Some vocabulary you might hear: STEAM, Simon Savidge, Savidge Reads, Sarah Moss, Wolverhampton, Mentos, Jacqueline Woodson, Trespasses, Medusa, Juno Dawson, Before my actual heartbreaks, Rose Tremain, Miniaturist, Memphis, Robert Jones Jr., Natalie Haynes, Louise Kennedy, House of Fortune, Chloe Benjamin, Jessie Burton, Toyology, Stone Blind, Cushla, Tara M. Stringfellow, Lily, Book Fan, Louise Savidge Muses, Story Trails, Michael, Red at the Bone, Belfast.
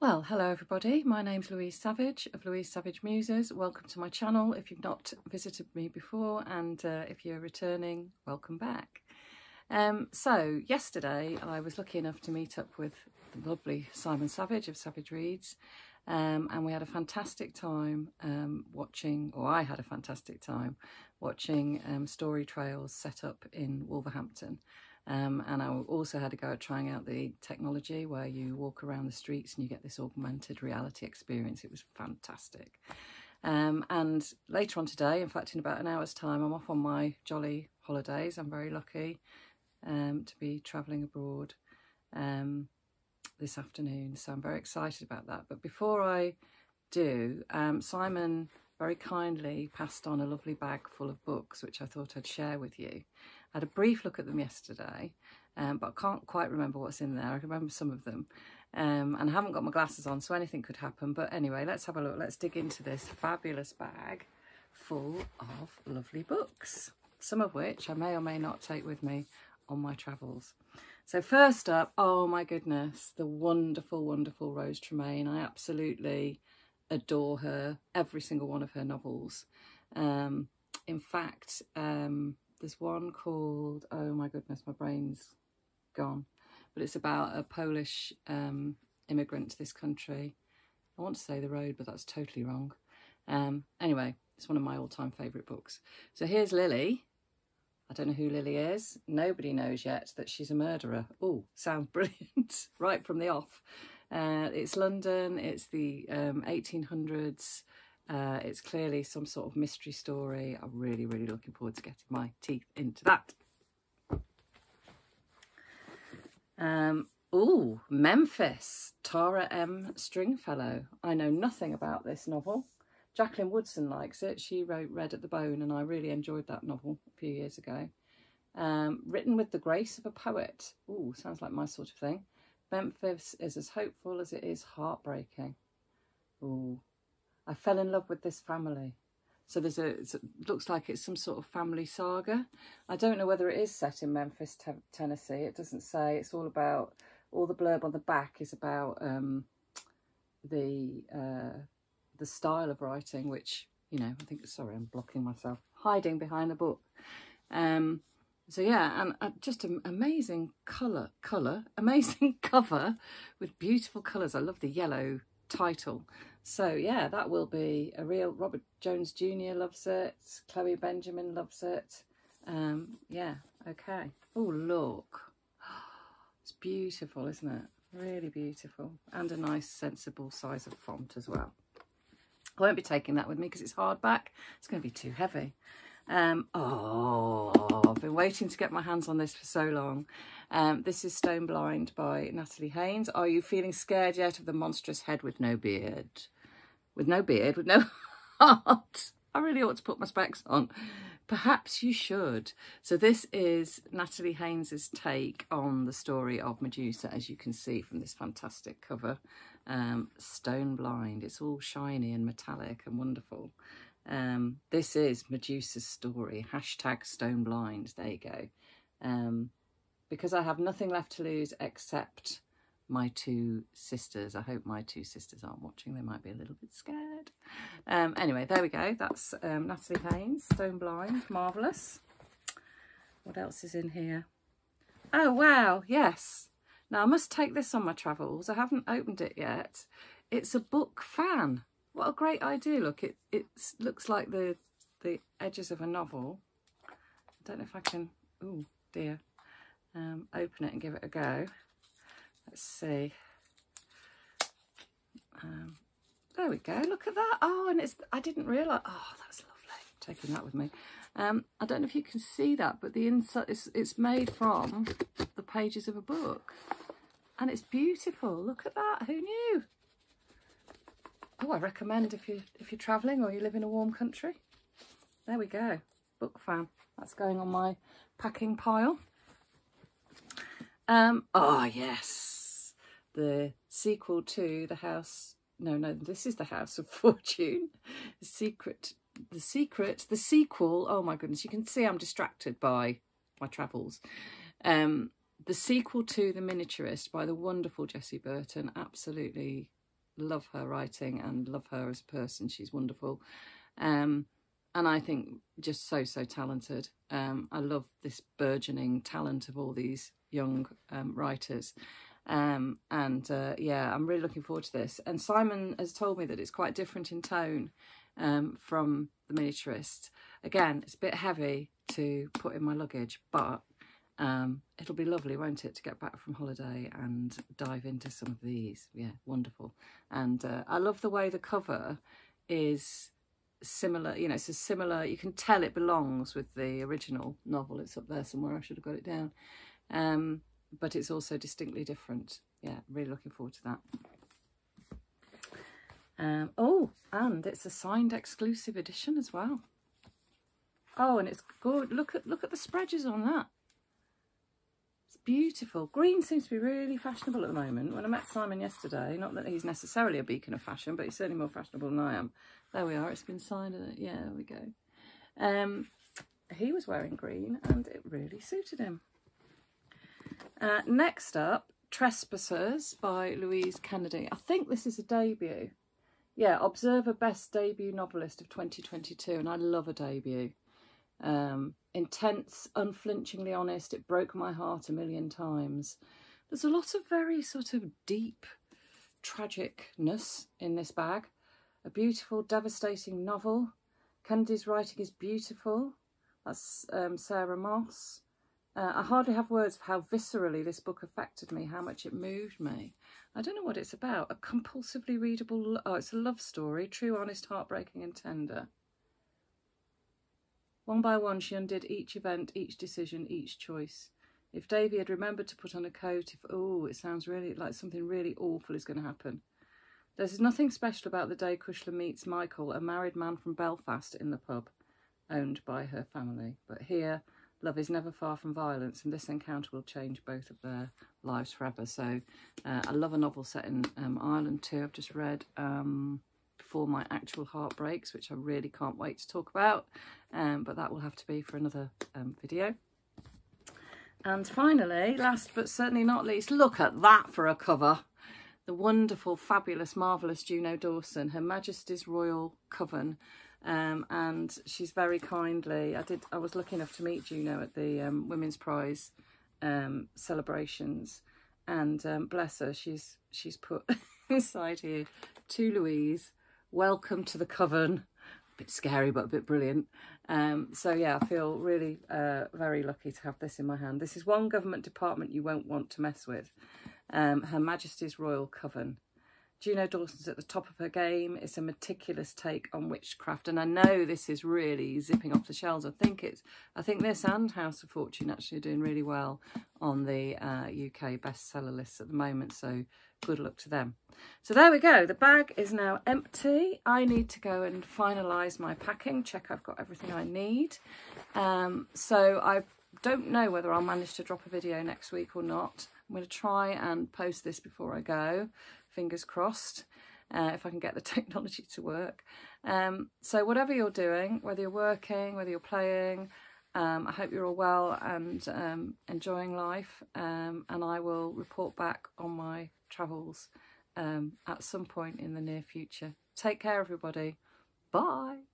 Well, hello everybody, my name's Louise Savidge of Louise Savidge Muses. Welcome to my channel if you've not visited me before, and if you're returning, welcome back. So yesterday I was lucky enough to meet up with the lovely Simon Savidge of Savidge Reads, and we had a fantastic time watching, or I had a fantastic time watching Story Trails set up in Wolverhampton. And I also had a go at trying out the technology where you walk around the streets and you get this augmented reality experience. It was fantastic. And later on today, in fact, in about an hour's time, I'm off on my jolly holidays. I'm very lucky to be travelling abroad this afternoon. So I'm very excited about that. But before I do, Simon very kindly passed on a lovely bag full of books, which I thought I'd share with you. I had a brief look at them yesterday, but I can't quite remember what's in there. I can remember some of them, and I haven't got my glasses on, so anything could happen. But anyway, let's have a look. Let's dig into this fabulous bag full of lovely books, some of which I may or may not take with me on my travels. So first up, oh my goodness, the wonderful, wonderful Rose Tremain. I absolutely adore her, every single one of her novels. In fact, there's one called, oh my goodness, my brain's gone, but it's about a Polish immigrant to this country. I want to say The Road, but that's totally wrong. Anyway, it's one of my all-time favourite books. So here's Lily. I don't know who Lily is. Nobody knows yet that she's a murderer. Oh, sounds brilliant, right from the off. It's London, it's the 1800s. It's clearly some sort of mystery story. I'm really, really looking forward to getting my teeth into that. Oh, Memphis, Tara M. Stringfellow. I know nothing about this novel. Jacqueline Woodson likes it. She wrote Red at the Bone, and I really enjoyed that novel a few years ago. Written with the grace of a poet. Ooh, sounds like my sort of thing. Memphis is as hopeful as it is heartbreaking. Ooh. I fell in love with this family. So there's a, it looks like it's some sort of family saga. I don't know whether it is set in Memphis, Tennessee. It doesn't say. It's all about, all the blurb on the back is about the style of writing, which, you know, I think, sorry, I'm blocking myself, hiding behind the book. So yeah, and just an amazing amazing cover with beautiful colours. I love the yellow title. So yeah, that will be a real, Robert Jones Jr. loves it, Chloe Benjamin loves it. Yeah, okay. Oh, look, it's beautiful, isn't it? Really beautiful, and a nice sensible size of font as well. I won't be taking that with me because it's hardback. It's going to be too heavy. Oh, I've been waiting to get my hands on this for so long. This is Stone Blind by Natalie Haynes. Are you feeling scared yet of the monstrous head with no beard? With no heart. I really ought to put my specs on. Perhaps you should. So this is Natalie Haynes's take on the story of Medusa, as you can see from this fantastic cover. Stone Blind. It's all shiny and metallic and wonderful. This is Medusa's story, #StoneBlind, there you go. Because I have nothing left to lose except my two sisters. I hope my two sisters aren't watching, they might be a little bit scared. Anyway, there we go, that's Natalie Haynes, Stone Blind, marvellous. What else is in here? Oh wow, yes. Now I must take this on my travels, I haven't opened it yet. It's a Book Fan. What a great idea. Look, it looks like the edges of a novel. I don't know if I can, oh dear, open it and give it a go. Let's see. There we go, look at that. Oh, and it's, I didn't realise, oh, that's lovely, I'm taking that with me. I don't know if you can see that, but the inside, it's made from the pages of a book. And it's beautiful, look at that, who knew? Oh, I recommend if you're travelling or you live in a warm country. There we go, Book Fan. That's going on my packing pile. Oh yes, the sequel to the House. No, this is the House of Fortune. The sequel. Oh my goodness, you can see I'm distracted by my travels. The sequel to The Miniaturist by the wonderful Jessie Burton. Absolutely love her writing and love her as a person. She's wonderful. And I think just so talented. I love this burgeoning talent of all these young writers. Yeah, I'm really looking forward to this. And Simon has told me that it's quite different in tone from The Miniaturist. Again, it's a bit heavy to put in my luggage, but it'll be lovely, won't it, to get back from holiday and dive into some of these. Yeah, wonderful. And I love the way the cover is similar, you know, it's a similar, you can tell it belongs with the original novel. It's up there somewhere, I should have got it down. But it's also distinctly different. Yeah, really looking forward to that. Oh, and it's a signed exclusive edition as well. Oh, and it's good. Look at the spreadges on that. It's beautiful. Green seems to be really fashionable at the moment. When I met Simon yesterday, not that he's necessarily a beacon of fashion, but he's certainly more fashionable than I am. There we are. It's been signed. Yeah, there we go. He was wearing green, and it really suited him. Next up, Trespasses by Louise Kennedy. I think this is a debut. Yeah, Observer Best Debut Novelist of 2022, and I love a debut. Intense, unflinchingly honest, it broke my heart a million times. There's a lot of very sort of deep tragicness in this bag. A beautiful, devastating novel. Kennedy's writing is beautiful. That's Sarah Moss. I hardly have words for how viscerally this book affected me, how much it moved me. I don't know what it's about. A compulsively readable... Oh, it's a love story. True, honest, heartbreaking and tender. One by one, she undid each event, each decision, each choice. If Davy had remembered to put on a coat, if... Oh, it sounds really like something really awful is going to happen. There's nothing special about the day Cushla meets Michael, a married man from Belfast, in the pub, owned by her family. But here... Love is never far from violence, and this encounter will change both of their lives forever. So I love a novel set in Ireland too. I've just read Before My Actual Heartbreaks, which I really can't wait to talk about, but that will have to be for another video. And finally, last but certainly not least, look at that for a cover. The wonderful, fabulous, marvellous Juno Dawson, Her Majesty's Royal Coven. And she's very kindly, I was lucky enough to meet Juno at the Women's Prize celebrations, and bless her, she's put inside here, "To Louise, welcome to the coven." A bit scary but a bit brilliant. So yeah, I feel really very lucky to have this in my hand. This is one government department you won't want to mess with. Her Majesty's Royal Coven. Juno Dawson's at the top of her game. It's a meticulous take on witchcraft. And I know this is really zipping off the shelves. I think this and House of Fortune actually are doing really well on the UK bestseller lists at the moment. So good luck to them. So there we go. The bag is now empty. I need to go and finalise my packing, check I've got everything I need. So I don't know whether I'll manage to drop a video next week or not. I'm going to try and post this before I go. Fingers crossed, if I can get the technology to work. So whatever you're doing, whether you're working, whether you're playing, I hope you're all well and enjoying life. And I will report back on my travels at some point in the near future. Take care, everybody. Bye.